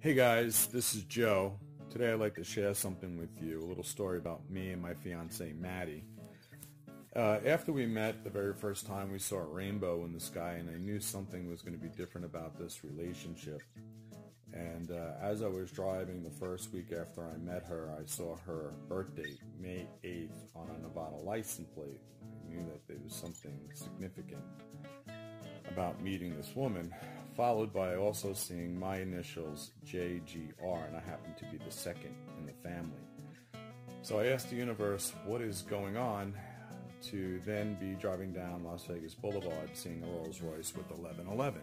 Hey guys, this is Joe. Today I'd like to share something with you, a little story about me and my fiancee Maddie. After we met the very first time, we saw a rainbow in the sky, and I knew something was going to be different about this relationship. And as I was driving the first week after I met her, I saw her birth date, May 8th, on a Nevada license plate. I knew that there was something significant about meeting this woman, followed by also seeing my initials JGR, and I happen to be the second in the family. So I asked the universe, what is going on, to then be driving down Las Vegas Boulevard seeing a Rolls Royce with 1111,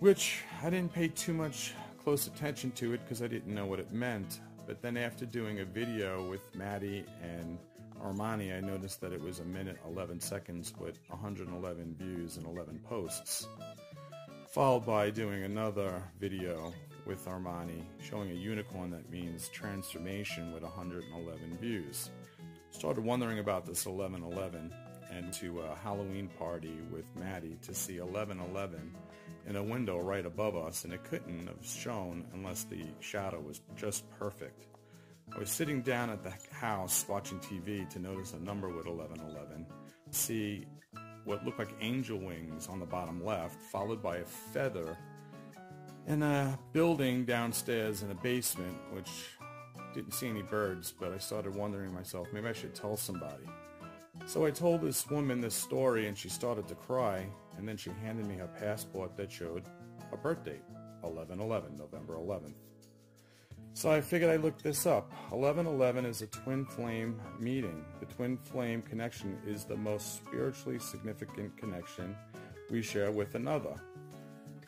which I didn't pay too much close attention to it because I didn't know what it meant. But then after doing a video with Maddie and Armani, I noticed that it was 1 minute 11 seconds with 111 views and 11 posts, followed by doing another video with Armani showing a unicorn that means transformation with 111 views. Started wondering about this 1111, and to a Halloween party with Maddie to see 1111 in a window right above us, and it couldn't have shown unless the shadow was just perfect. I was sitting down at the house watching TV to notice a number with 1111, see what looked like angel wings on the bottom left, followed by a feather, and a building downstairs in a basement, which didn't see any birds, but I started wondering myself, maybe I should tell somebody. So I told this woman this story, and she started to cry, and then she handed me her passport that showed her birth date, 11/11, November 11th. So I figured I looked this up. 11/11 is a twin flame meeting. The twin flame connection is the most spiritually significant connection we share with another.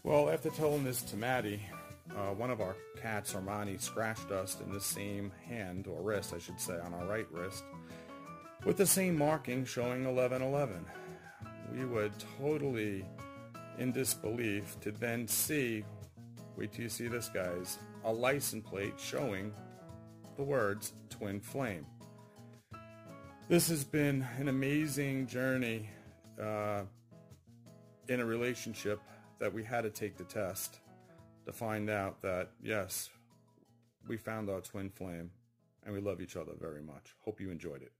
Well, after telling this to Maddie, one of our cats, Armani, scratched us in the same hand, or wrist, I should say, on our right wrist, with the same marking showing 11/11. We were totally in disbelief to then see, wait till you see this, guys, a license plate showing the words twin flame. This has been an amazing journey in a relationship that we had to take the test to find out that, yes, we found our twin flame, and we love each other very much. Hope you enjoyed it.